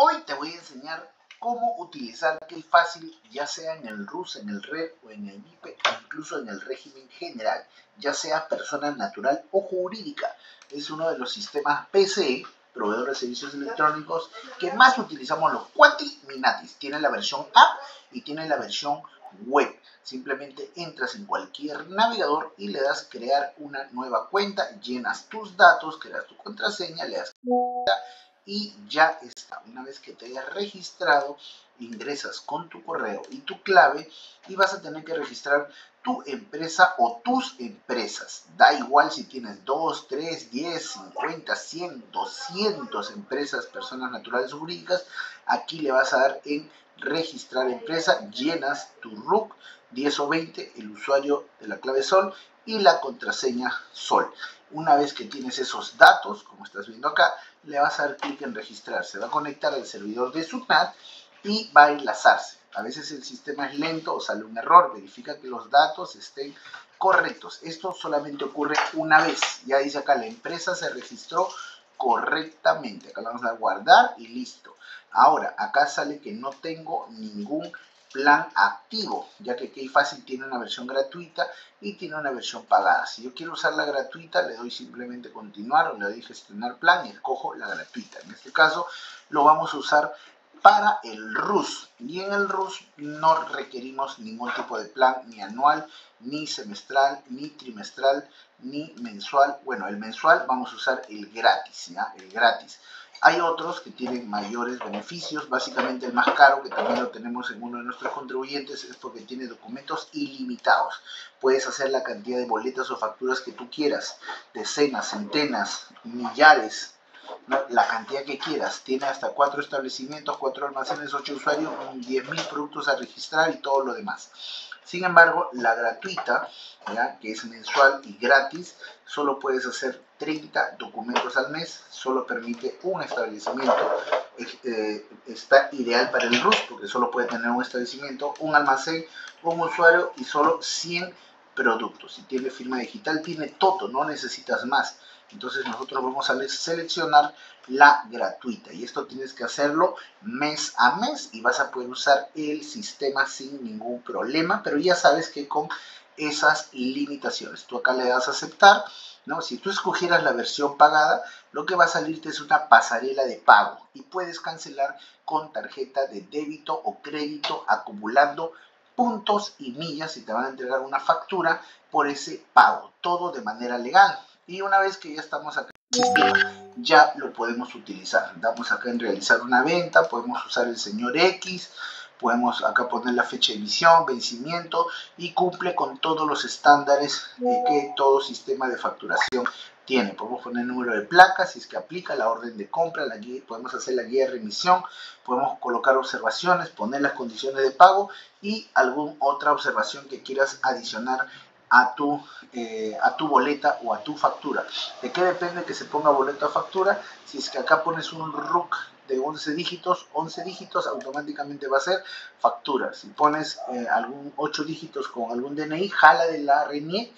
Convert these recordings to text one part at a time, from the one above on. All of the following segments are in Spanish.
Hoy te voy a enseñar cómo utilizar KeyFácil, ya sea en el RUS, en el RER o en el MYPE, incluso en el régimen general, ya sea persona natural o jurídica. Es uno de los sistemas PCE, proveedor de servicios electrónicos, que más utilizamos los Quanti Minatis. Tiene la versión app y tiene la versión web. Simplemente entras en cualquier navegador y le das crear una nueva cuenta, llenas tus datos, creas tu contraseña, le das y ya está. Una vez que te hayas registrado, ingresas con tu correo y tu clave y vas a tener que registrar tu empresa o tus empresas. Da igual si tienes 2, 3, 10, 50, 100, 200 empresas, personas naturales o jurídicas. Aquí le vas a dar en registrar empresa, llenas tu RUC 10 o 20, el usuario de la clave SOL y la contraseña SOL. Una vez que tienes esos datos, como estás viendo acá, le vas a dar clic en registrar. Se va a conectar al servidor de SUNAT y va a enlazarse. A veces el sistema es lento o sale un error. Verifica que los datos estén correctos. Esto solamente ocurre una vez. Ya dice acá, la empresa se registró correctamente. Acá le vamos a guardar y listo. Ahora, acá sale que no tengo ningún plan activo, ya que KeyFácil tiene una versión gratuita y tiene una versión pagada. Si yo quiero usar la gratuita, le doy simplemente continuar o le doy gestionar plan y escojo la gratuita. En este caso lo vamos a usar para el RUS, y en el RUS no requerimos ningún tipo de plan, ni anual, ni semestral, ni trimestral, ni mensual. Bueno, el mensual vamos a usar el gratis, ¿ya? El gratis. Hay otros que tienen mayores beneficios. Básicamente el más caro, que también lo tenemos en uno de nuestros contribuyentes, es porque tiene documentos ilimitados. Puedes hacer la cantidad de boletas o facturas que tú quieras, decenas, centenas, millares, la cantidad que quieras. Tiene hasta 4 establecimientos, 4 almacenes, 8 usuarios, 10.000 productos a registrar y todo lo demás. Sin embargo, la gratuita, ¿ya?, que es mensual y gratis, solo puedes hacer 30 documentos al mes, solo permite un establecimiento. Está ideal para el RUS porque solo puede tener un establecimiento, un almacén, un usuario y solo 100 productos. Si tiene firma digital, tiene todo, no necesitas más. Entonces nosotros vamos a seleccionar la gratuita y esto tienes que hacerlo mes a mes y vas a poder usar el sistema sin ningún problema, pero ya sabes que con esas limitaciones. Tú acá le das a aceptar, ¿no? Si tú escogieras la versión pagada, lo que va a salirte es una pasarela de pago y puedes cancelar con tarjeta de débito o crédito acumulando puntos y millas y te van a entregar una factura por ese pago, todo de manera legal. Y una vez que ya estamos acá en el sistema, ya lo podemos utilizar. Damos acá en realizar una venta, podemos usar el señor X, podemos acá poner la fecha de emisión, vencimiento y cumple con todos los estándares que todo sistema de facturación tiene. Podemos poner el número de placa, si es que aplica la orden de compra, la guía, podemos hacer la guía de remisión, podemos colocar observaciones, poner las condiciones de pago y alguna otra observación que quieras adicionar a tu boleta o a tu factura. ¿De qué depende que se ponga boleta o factura? Si es que acá pones un RUC de 11 dígitos, automáticamente va a ser factura. Si pones algún 8 dígitos con algún DNI, jala de la RENIEC,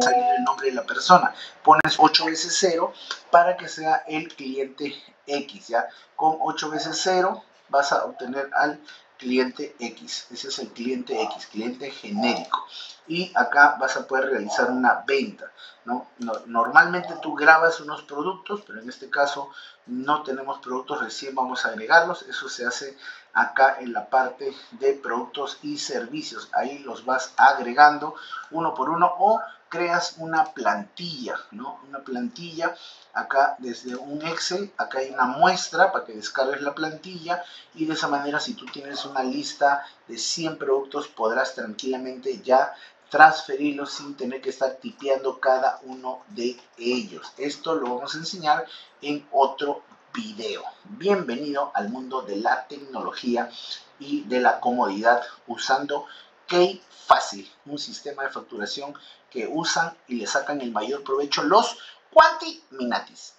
salir el nombre de la persona. Pones 8 veces 0 para que sea el cliente X, ¿ya? Con 8 veces 0 vas a obtener al cliente X. Ese es el cliente X, cliente genérico. Y acá vas a poder realizar una venta, ¿no? Normalmente tú grabas unos productos, pero en este caso no tenemos productos, recién vamos a agregarlos. Eso se hace acá en la parte de productos y servicios. Ahí los vas agregando uno por uno o creas una plantilla, ¿no? Una plantilla acá desde un Excel. Acá hay una muestra para que descargues la plantilla y de esa manera, si tú tienes una lista de 100 productos, podrás tranquilamente ya transferirlos sin tener que estar tipeando cada uno de ellos. Esto lo vamos a enseñar en otro video. Bienvenido al mundo de la tecnología y de la comodidad usando KeyFácil, un sistema de facturación que usan y le sacan el mayor provecho los Quanti Minatis.